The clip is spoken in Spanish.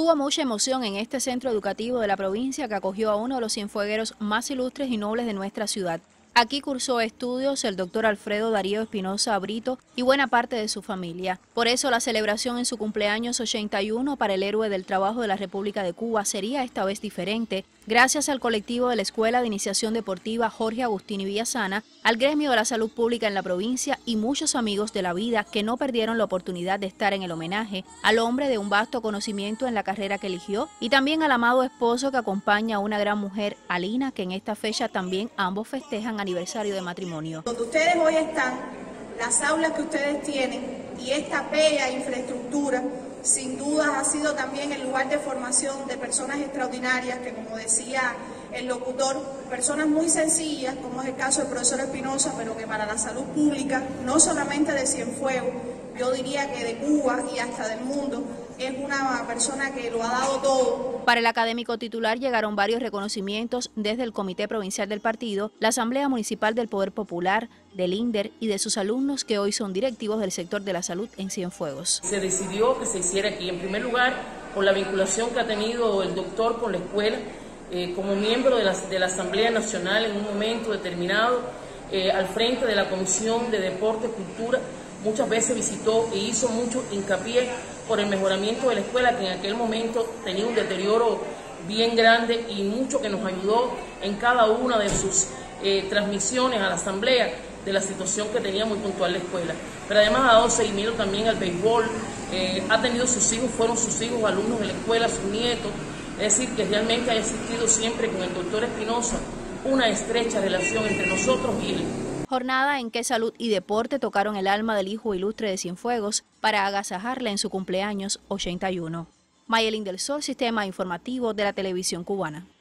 Hubo mucha emoción en este centro educativo de la provincia que acogió a uno de los cienfuegueros más ilustres y nobles de nuestra ciudad. Aquí cursó estudios el doctor Alfredo Darío Espinosa Brito y buena parte de su familia. Por eso la celebración en su cumpleaños 81 para el héroe del trabajo de la República de Cuba sería esta vez diferente, gracias al colectivo de la Escuela de Iniciación Deportiva Jorge Agustín y Villasana, al gremio de la salud pública en la provincia y muchos amigos de la vida que no perdieron la oportunidad de estar en el homenaje al hombre de un vasto conocimiento en la carrera que eligió y también al amado esposo que acompaña a una gran mujer, Alina, que en esta fecha también ambos festejan aniversario de matrimonio. Donde ustedes hoy están, las aulas que ustedes tienen y esta bella infraestructura, sin duda ha sido también el lugar de formación de personas extraordinarias que, como decía el locutor, personas muy sencillas, como es el caso del profesor Espinosa, pero que para la salud pública, no solamente de Cienfuegos, yo diría que de Cuba y hasta del mundo, es una persona que lo ha dado todo. Para el académico titular llegaron varios reconocimientos desde el Comité Provincial del Partido, la Asamblea Municipal del Poder Popular, del INDER y de sus alumnos que hoy son directivos del sector de la salud en Cienfuegos. Se decidió que se hiciera aquí, en primer lugar, por la vinculación que ha tenido el doctor con la escuela, como miembro de la Asamblea Nacional en un momento determinado, al frente de la Comisión de Deporte y Cultura. Muchas veces visitó e hizo mucho hincapié por el mejoramiento de la escuela, que en aquel momento tenía un deterioro bien grande, y mucho que nos ayudó en cada una de sus transmisiones a la asamblea de la situación que tenía muy puntual la escuela. Pero además ha dado seguimiento también al béisbol, ha tenido sus hijos, fueron sus hijos alumnos de la escuela, sus nietos. Es decir, que realmente ha existido siempre con el doctor Espinosa una estrecha relación entre nosotros y él. Jornada en que salud y deporte tocaron el alma del hijo ilustre de Cienfuegos para agasajarle en su cumpleaños 81. Mayelín del Sol, Sistema Informativo de la Televisión Cubana.